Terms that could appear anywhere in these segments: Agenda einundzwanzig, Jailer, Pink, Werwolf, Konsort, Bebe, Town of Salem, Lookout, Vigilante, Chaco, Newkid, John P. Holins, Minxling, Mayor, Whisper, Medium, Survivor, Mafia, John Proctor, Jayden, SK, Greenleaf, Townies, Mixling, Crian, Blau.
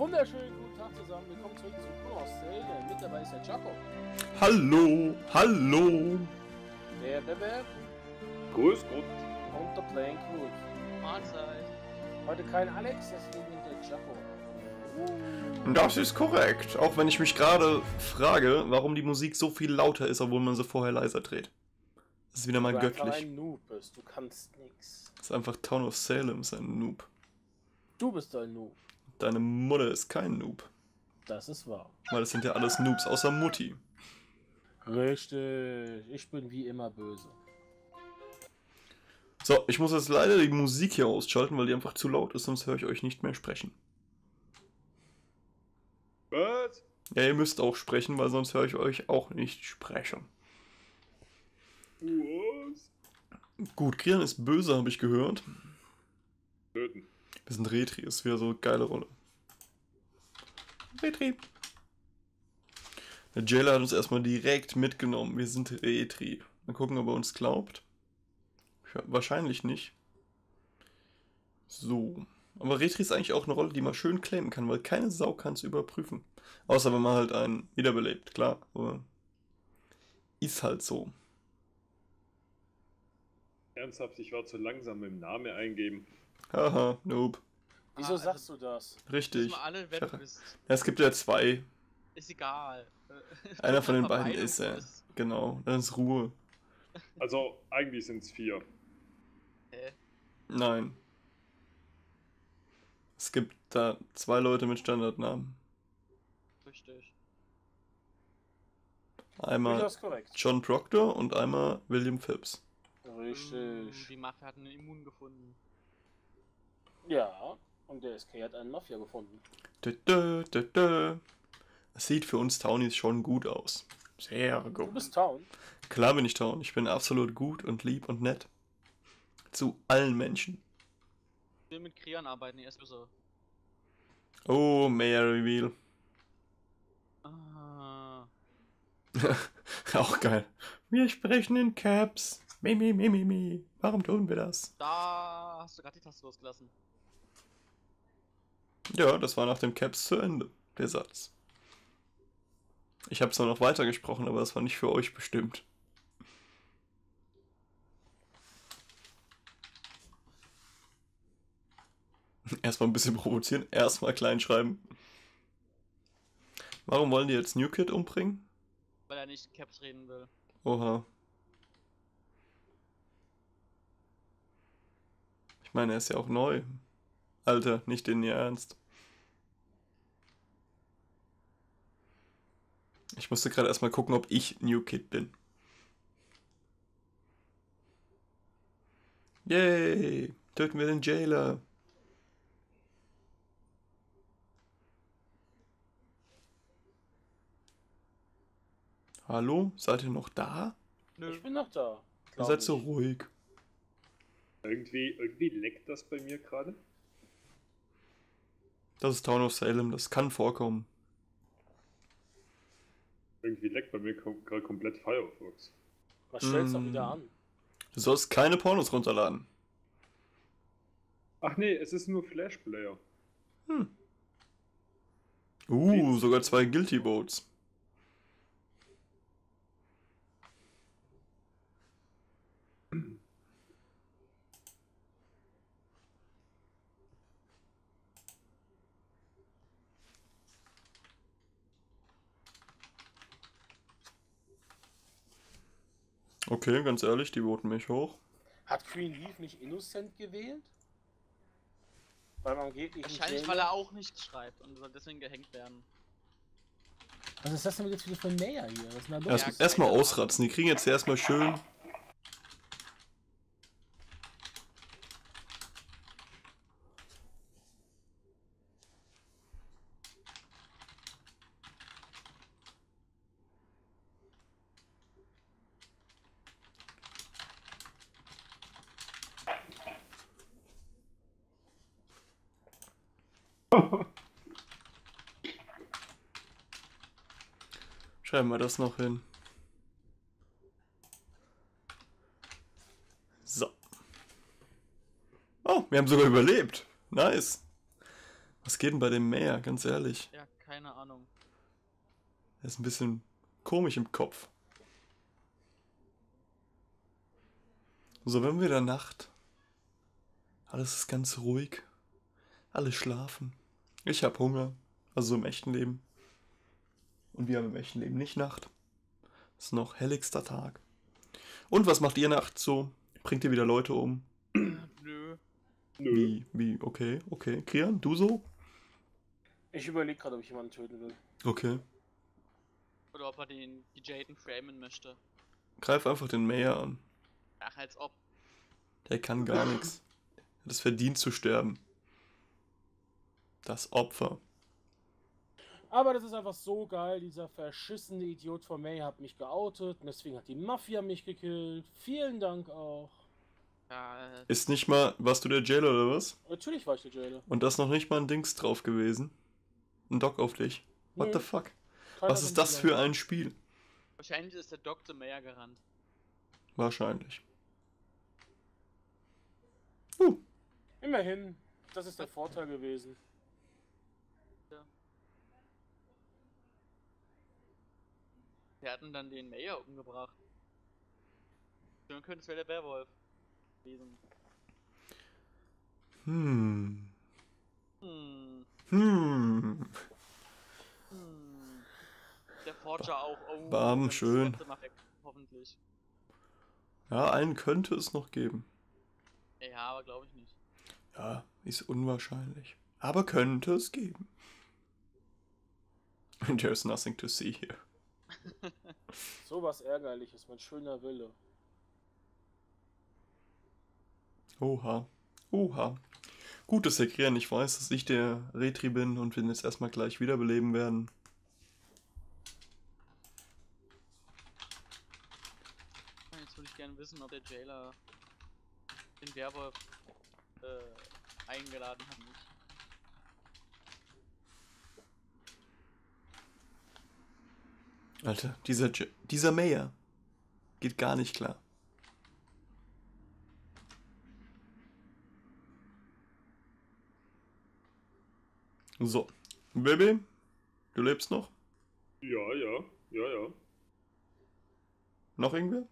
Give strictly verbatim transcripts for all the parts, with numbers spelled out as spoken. Wunderschönen guten Tag zusammen. Willkommen zurück zu Town of Salem. Mit dabei ist der Chaco. Hallo, hallo. Der Bebe. Grüß Gott. Und der Plankwut. Mahlzeit. Heute kein Alex, deswegen der Chaco. Uh. Das ist korrekt. Auch wenn ich mich gerade frage, warum die Musik so viel lauter ist, obwohl man sie vorher leiser dreht. Das ist wieder mal göttlich. Weil du ein Noob bist, du kannst nix. Das ist einfach Town of Salem, ist ein Noob. Du bist ein Noob. Deine Mutter ist kein Noob. Das ist wahr. Weil das sind ja alles Noobs, außer Mutti. Richtig, ich bin wie immer böse. So, ich muss jetzt leider die Musik hier ausschalten, weil die einfach zu laut ist, sonst höre ich euch nicht mehr sprechen. Was? Ja, ihr müsst auch sprechen, weil sonst höre ich euch auch nicht sprechen. Was? Gut, Crian ist böse, habe ich gehört. Töten. Wir sind Retrie, ist wieder so eine geile Rolle. Retrie. Der Jailer hat uns erstmal direkt mitgenommen. Wir sind Retrie. Mal gucken, ob er uns glaubt. Wahrscheinlich nicht. So. Aber Retrie ist eigentlich auch eine Rolle, die man schön claimen kann, weil keine Sau kann es überprüfen. Außer wenn man halt einen wiederbelebt, klar. Aber ist halt so. Ernsthaft, ich war zu langsam mit dem Namen eingeben. Haha, nope. Wieso ah, sagst du das? Richtig. Alle ja, es gibt ja zwei. Ist egal. Einer von den beiden ist er. Äh, genau, dann ist Ruhe. Also, eigentlich sind es vier. Hä? Nein. Es gibt da zwei Leute mit Standardnamen. Richtig. Einmal John Proctor und einmal William Phipps. Richtig. Die Mafia hat einen Immun gefunden. Ja, und der S K hat einen Mafia gefunden. Dö, dö, dö, dö. Das sieht für uns Townies schon gut aus. Sehr gut. Du bist Town? Klar bin ich Town. Ich bin absolut gut und lieb und nett. Zu allen Menschen. Ich will mit Crian arbeiten, er ist böse. Oh, Mayor Reveal. Ah. Auch geil. Wir sprechen in Caps. Mi, mi, mi, mi, mi. Warum tun wir das? Da hast du gerade die Taste losgelassen. Ja, das war nach dem Caps zu Ende, der Satz. Ich habe zwar noch weitergesprochen, aber das war nicht für euch bestimmt. Erstmal ein bisschen provozieren, erstmal klein schreiben. Warum wollen die jetzt Newkid umbringen? Weil er nicht Caps reden will. Oha. Ich meine, er ist ja auch neu. Alter, nicht in ihr Ernst. Ich musste gerade erstmal gucken, ob ich Newkid bin. Yay! Töten wir den Jailer! Hallo? Seid ihr noch da? Nö, ich bin noch da. Ihr seid so ruhig. Irgendwie, irgendwie leckt das bei mir gerade. Das ist Town of Salem, das kann vorkommen. Irgendwie leckt bei mir kom gerade komplett Firefox. Was stellst du mm. auch wieder an? Du sollst keine Pornos runterladen. Ach nee, es ist nur Flashplayer. Hm. Uh, sogar zwei Guilty Boats. Okay, ganz ehrlich, die boten mich hoch. Hat Greenleaf nicht innocent gewählt? Weil man geht nicht. Wahrscheinlich, weil er auch nichts schreibt und soll deswegen gehängt werden. Was ist das denn jetzt wieder für ein Mayor hier? Was ist denn da los? Erstmal erst ausratzen, die kriegen jetzt erstmal schön. Schreiben wir das noch hin. So. Oh, wir haben sogar überlebt. Nice. Was geht denn bei dem Mayor, ganz ehrlich? Ja, keine Ahnung. Er ist ein bisschen komisch im Kopf. So, wenn wir in der Nacht. Alles ist ganz ruhig. Alle schlafen. Ich habe Hunger. Also im echten Leben. Und wir haben im echten Leben nicht Nacht. Es ist noch helligster Tag. Und was macht ihr nachts so? Bringt ihr wieder Leute um? Nö. Nö. Wie? Wie? Okay, okay. Crian, du so? Ich überlege gerade, ob ich jemanden töten will. Okay. Oder ob er den die Jayden framen möchte. Greif einfach den Mayor an. Ach, als ob. Der kann gar nichts. Er hat es verdient zu sterben. Das Opfer. Aber das ist einfach so geil, dieser verschissene Idiot von May hat mich geoutet und deswegen hat die Mafia mich gekillt. Vielen Dank auch. Ja, ist nicht mal, warst du der Jailer oder was? Natürlich war ich der Jailer. Und das noch nicht mal ein Dings drauf gewesen? Ein Doc auf dich? What nee. the fuck? Keiner was ist das für ein Spiel? Wahrscheinlich ist der Doc zum Mayor gerannt. Wahrscheinlich. Uh. Immerhin, das ist der Vorteil gewesen. Wir hatten dann den Mayor umgebracht. Dann könnte es wäre der Werwolf gewesen. Hm. Hm. Hm. Hm. Der Forger ba auch. Oh, Bam, schön. Weg, hoffentlich. Ja, einen könnte es noch geben. Ja, aber glaube ich nicht. Ja, ist unwahrscheinlich. Aber könnte es geben. And there's nothing to see here. So was Ärgerliches, mein schöner Wille. Oha, oha. Gut, dass der Crian nicht weiß, dass ich der Retrie bin und wir ihn jetzt erstmal gleich wiederbeleben werden. Jetzt würde ich gerne wissen, ob der Jailer den Werwolf äh, eingeladen hat. Alter, dieser, dieser Mayor geht gar nicht klar. So, Bebe, du lebst noch? Ja, ja, ja, ja. Noch irgendwer?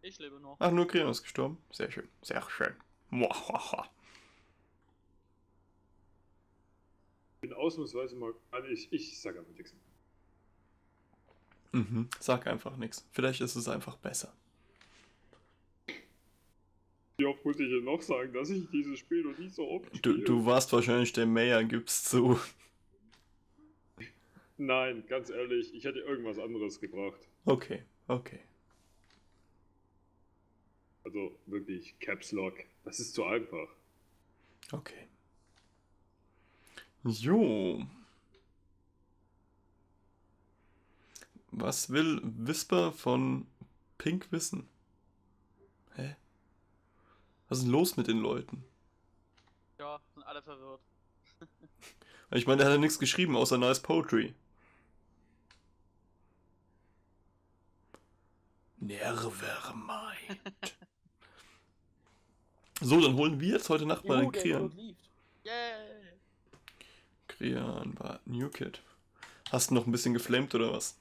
Ich lebe noch. Ach, nur Crian ist gestorben. Sehr schön, sehr schön. Ich bin ausnahmsweise mal... Also ich, ich sag aber nichts mehr. Mhm, sag einfach nichts. Vielleicht ist es einfach besser. Wie oft muss ich denn noch sagen, dass ich dieses Spiel noch nie so oft spiele? Du, du warst wahrscheinlich der Mayor, gibst zu. Nein, ganz ehrlich, ich hätte irgendwas anderes gebracht. Okay, okay. Also wirklich, Caps Lock, das ist zu einfach. Okay. Jo. Was will Whisper von Pink wissen? Hä? Was ist denn los mit den Leuten? Ja, sind alle verwirrt. Ich meine, der hat ja nichts geschrieben, außer Nice Poetry. Never mind. So, dann holen wir jetzt heute Nacht mal den Crian. Crian war Newkid. Hast du noch ein bisschen geflammt oder was?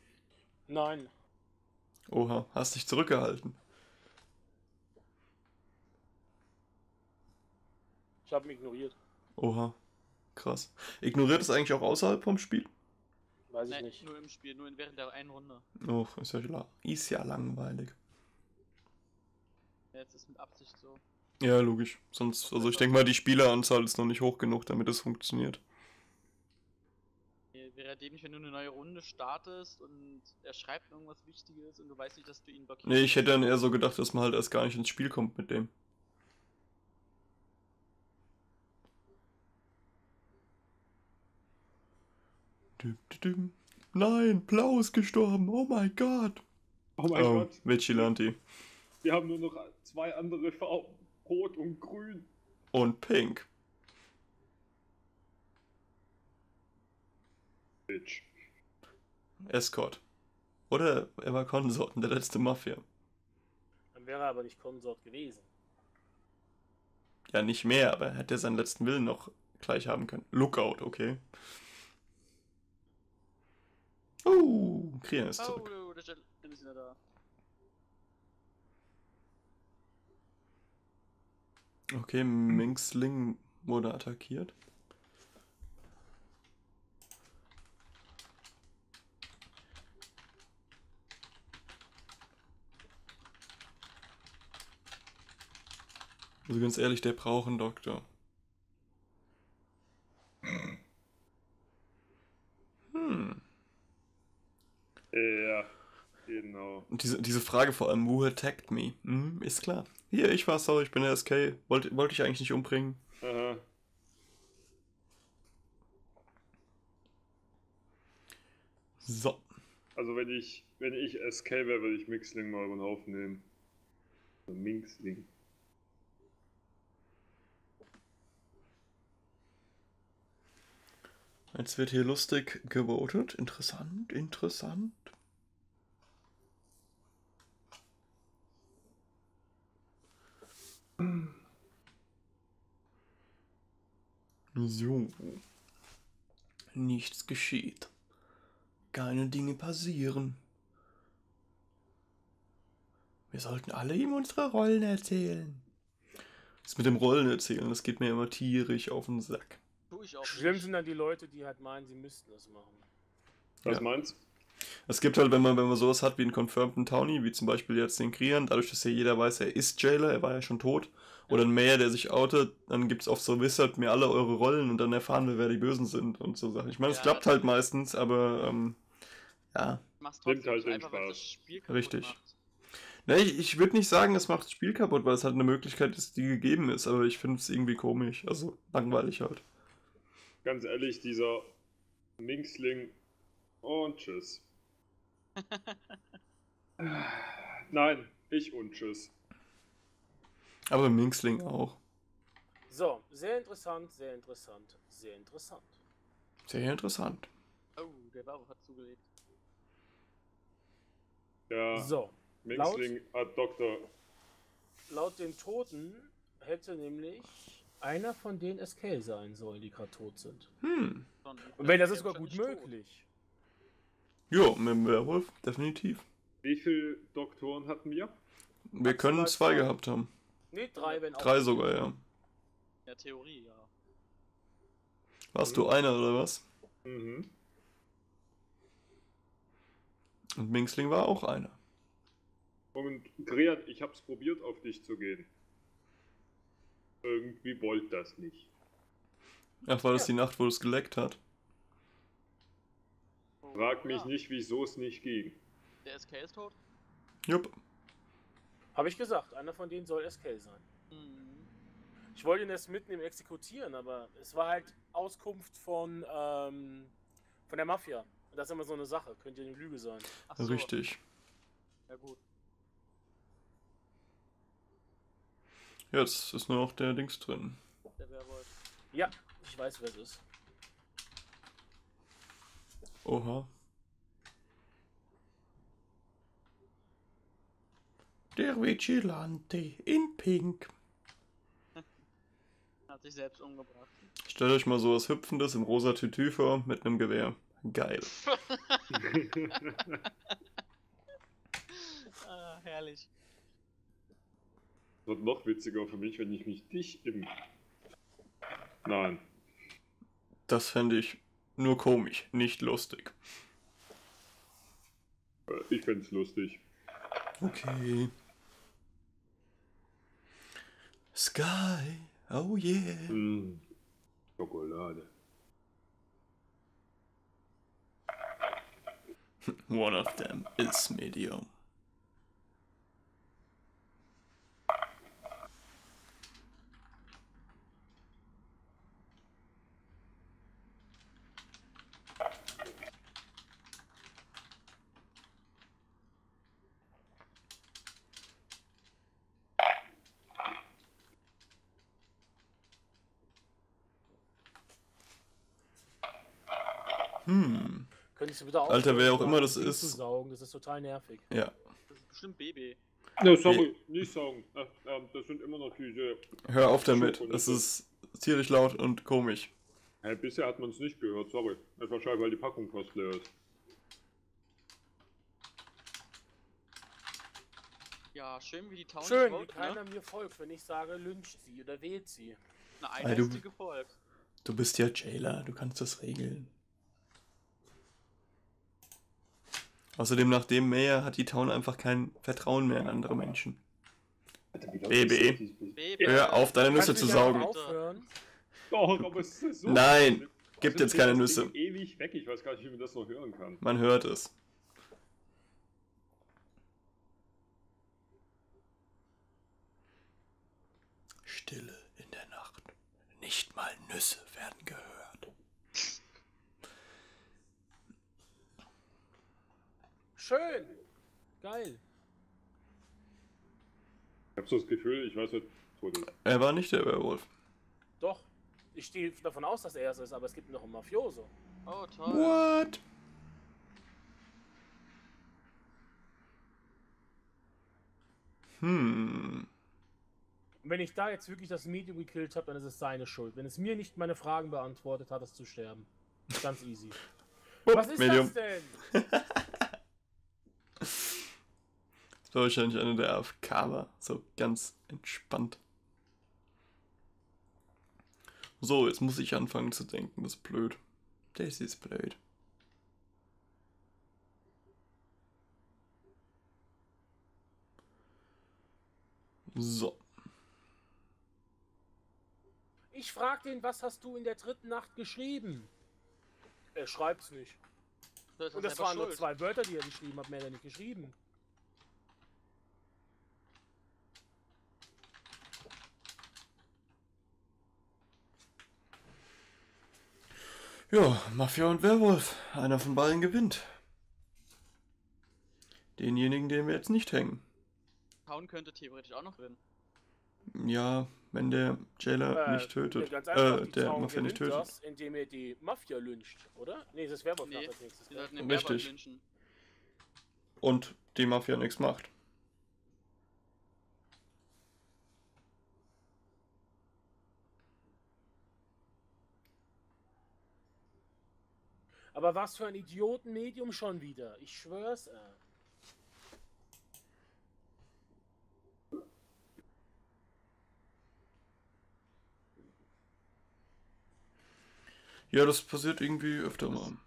Nein. Oha, hast dich zurückgehalten. Ich habe mich ignoriert. Oha, krass. Ignoriert es eigentlich auch außerhalb vom Spiel? Weiß ich Nein, nicht. Nur im Spiel, nur während der einen Runde. Och, ist ja, ist ja langweilig. Ja, jetzt ist mit Absicht so. Ja, logisch. Sonst, also ich denke mal, die Spieleranzahl ist noch nicht hoch genug, damit es funktioniert. Wäre dem nicht, wenn du eine neue Runde startest und er schreibt irgendwas Wichtiges und du weißt nicht, dass du ihn blockierst. Nee, ich hätte dann eher so gedacht, dass man halt erst gar nicht ins Spiel kommt mit dem. Nein, Blau ist gestorben, oh mein Gott. Oh mein oh, Gott. Vigilante. Wir haben nur noch zwei andere Farben, Rot und Grün. Und Pink. Bitch. Escort. Oder er war Konsort in der letzten Mafia. Dann wäre er aber nicht Konsort gewesen. Ja, nicht mehr, aber er hat ja seinen letzten Willen noch gleich haben können. Lookout, okay. Oh, Crian ist zurück. Oh, der Jailer ist wieder da. Okay, Minxling wurde attackiert. Also ganz ehrlich, der braucht einen Doktor. Hm. Ja, genau. Und diese, diese Frage vor allem, who attacked me? Hm, ist klar. Hier, ich war's, sorry, ich bin der S K. Wollte, wollte ich eigentlich nicht umbringen. Aha. So. Also wenn ich, wenn ich S K wäre, würde ich Mixling mal über den Haufen nehmen. Also Minxling. Jetzt wird hier lustig gewotet. Interessant, interessant. So. Nichts geschieht. Keine Dinge passieren. Wir sollten alle ihm unsere Rollen erzählen. Das mit dem Rollen erzählen, das geht mir immer tierisch auf den Sack. Schlimm sind dann die Leute, die halt meinen, sie müssten das machen. Was ja. meinst Es gibt halt, wenn man, wenn man sowas hat wie einen confirmten Townie, wie zum Beispiel jetzt den Crian, dadurch, dass ja jeder weiß, er ist Jailer, er war ja schon tot, ja. Oder ein Mayor, der sich outet, dann gibt es oft so, wissert mir alle eure Rollen und dann erfahren wir, wer die Bösen sind und so Sachen. Ich meine, es ja, klappt halt meistens, aber ähm, ja. Nimmt halt den einfach, Spaß. Das Spiel Richtig. Macht. Ne, ich, ich würde nicht sagen, es macht das Spiel kaputt, weil es halt eine Möglichkeit ist, die gegeben ist, aber ich finde es irgendwie komisch, also langweilig halt. Ganz ehrlich, dieser Minxling und tschüss. Nein, ich und tschüss. Aber Minxling auch. So, sehr interessant, sehr interessant, sehr interessant. Sehr interessant. Oh, der Blau hat zugelegt. Ja, so, Minxling laut, hat Doktor. Laut den Toten hätte nämlich einer von denen S K sein soll, die gerade tot sind. Hm. Und wenn das ist sogar gut möglich. Jo, mit dem Werwolf, definitiv. Wie viele Doktoren hatten wir? Wir Hat können zwei sein? gehabt haben. Nee, drei, wenn auch. Drei sogar, ja. Ja, Theorie, ja. Warst mhm. du einer, oder was? Mhm. Und Minxling war auch einer. Und Crian, ich hab's probiert, auf dich zu gehen. Irgendwie wollte das nicht. Ach, war das ja. die Nacht, wo es geleckt hat? Frag mich ja. nicht, wieso es nicht ging. Der S K ist tot? Jupp. Habe ich gesagt, einer von denen soll S K sein. Mhm. Ich wollte ihn erst mitnehmen, exekutieren, aber es war halt Auskunft von, ähm, von der Mafia. Und das ist immer so eine Sache, könnte eine Lüge sein. Ach so. Richtig. Ja gut. Jetzt ist nur noch der Dings drin. Der Werwolf. Ja, ich weiß, wer es ist. Oha. Der Vigilante in Pink. Hat sich selbst umgebracht. Stellt euch mal so was Hüpfendes im rosa Tütü vor mit einem Gewehr. Geil. Ah, herrlich. Wird noch witziger für mich, wenn ich mich dich im... Nein. Das fände ich nur komisch, nicht lustig. Ich fände es lustig. Okay. Sky, oh yeah. Mm. Schokolade. One of them is Medium. Hm. Könntest du bitte auch Alter, wer auch immer das ist. Saugen. Das ist total nervig. Ja. Das ist bestimmt Bebe. Ne, sorry, nee. Nicht sagen. Das, ähm, das sind immer noch diese... Hör auf damit, es ist tierisch laut und komisch. Hey, bisher hat man es nicht gehört, sorry. Das war scheinbar, weil die Packung fast leer ist. Ja, schön wie die Townies. Schön, wie keiner mir folgt, wenn ich sage, lyncht sie oder wählt sie. Na, eine ist die gefolgt. Du bist ja Jailer, du kannst das regeln. Außerdem, nach dem Mayor hat die Town einfach kein Vertrauen mehr in andere Menschen. Bebe, hör auf, deine Nüsse zu saugen. Doch, aber es ist so. Nein, gibt jetzt keine Nüsse. Ewig weg, ich weiß gar nicht, wie man das noch hören kann. Man hört es. Stille in der Nacht. Nicht mal Nüsse werden gehört. Schön! Geil! Ich hab so das Gefühl, ich weiß, wer tot ist. Er war nicht der Werwolf. Doch. Ich stehe davon aus, dass er es ist, aber es gibt noch einen Mafioso. Oh, toll. What? Hm. Wenn ich da jetzt wirklich das Medium gekillt habe, dann ist es seine Schuld. Wenn es mir nicht meine Fragen beantwortet hat, es zu sterben. Ganz easy. Was ist Medium. Das denn? Das war wahrscheinlich einer der A F K war. So ganz entspannt. So, jetzt muss ich anfangen zu denken. Das ist blöd. Das ist blöd. So. Ich frag den, was hast du in der dritten Nacht geschrieben? Er schreibt's nicht. Das Und das waren nur zwei Wörter, die er geschrieben hat, mehr hat er nicht geschrieben. Ja, Mafia und Werwolf. Einer von beiden gewinnt. Denjenigen, den wir jetzt nicht hängen. Town könnte theoretisch auch noch gewinnen. Ja, wenn der Jailer äh, nicht tötet. Ja, einfach, äh, der Town Mafia nicht tötet. Das, indem er die Mafia lyncht, oder? Nee, das Werwolf nee, als nächstes. Den Richtig. Lynchen. Und die Mafia nichts macht. Aber was für ein Idiotenmedium schon wieder. Ich schwör's. Äh. Ja, das passiert irgendwie öfter mal.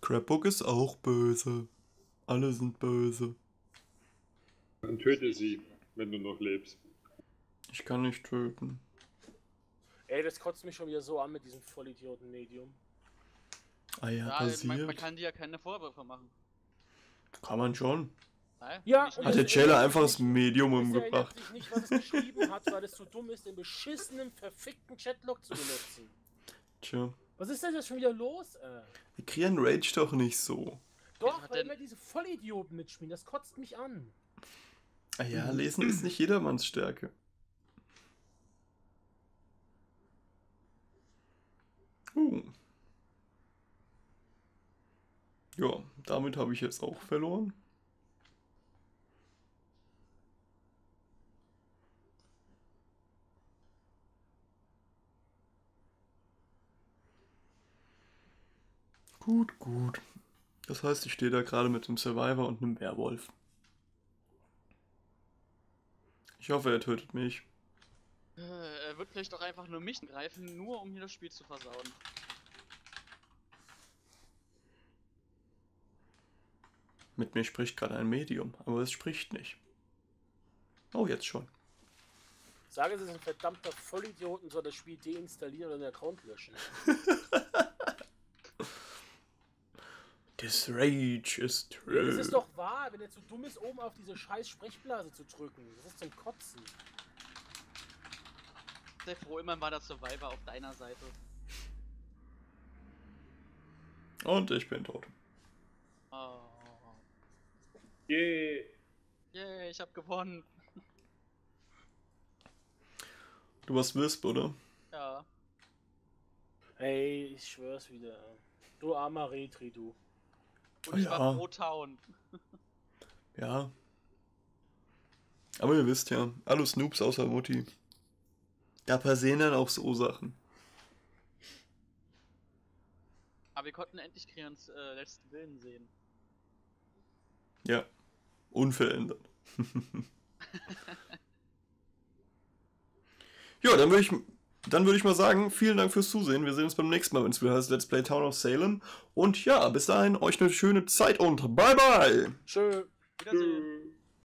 Crapbook ist auch böse. Alle sind böse. Dann töte sie. Wenn du noch lebst. Ich kann nicht töten. Ey, das kotzt mich schon wieder so an mit diesem Vollidioten-Medium. Ah ja, ja passiert. Man, man kann dir ja keine Vorwürfe machen. Kann man schon. Nein, ja, hat der Jailer einfach das Medium umgebracht. Ich weiß nicht, was es geschrieben hat, weil es zu dumm ist, den beschissenen, verfickten Chatlog zu benutzen. Tja. Was ist denn das schon wieder los, ey? Crian rage doch nicht so. Doch, weil denn... immer diese Vollidioten mitspielen, das kotzt mich an. Ah ja, lesen ist nicht jedermanns Stärke. Uh. Ja, damit habe ich jetzt auch verloren. Gut, gut. Das heißt, ich stehe da gerade mit einem Survivor und einem Werwolf. Ich hoffe, er tötet mich. Äh, er wird vielleicht doch einfach nur mich greifen, nur um hier das Spiel zu versauen. Mit mir spricht gerade ein Medium, aber es spricht nicht. Oh, jetzt schon. Sage, Sie sind verdammter Vollidioten, soll das Spiel deinstallieren und den Account löschen. This rage is true. Das ist doch wahr, wenn er zu dumm ist, oben auf diese scheiß Sprechblase zu drücken. Das ist zum Kotzen. Sehr froh, immerhin war der Survivor auf deiner Seite. Und ich bin tot. Oh. Yay. Yeah. Yay, yeah, ich hab gewonnen. Du warst Whisper, oder? Ja. Ey, ich schwör's wieder. Du armer Retrie, du. Und ich ja. war pro Town. Ja. Aber ihr wisst ja, alle Snoops außer Mutti. Da passieren dann auch so Sachen. Aber wir konnten endlich Crians äh, letzten Willen sehen. Ja. Unverändert. Ja, dann würde ich, dann würd ich mal sagen, vielen Dank fürs Zusehen. Wir sehen uns beim nächsten Mal, wenn es wieder heißt Let's Play Town of Salem. Und ja, bis dahin, euch eine schöne Zeit und bye bye! Tschö. Wiedersehen.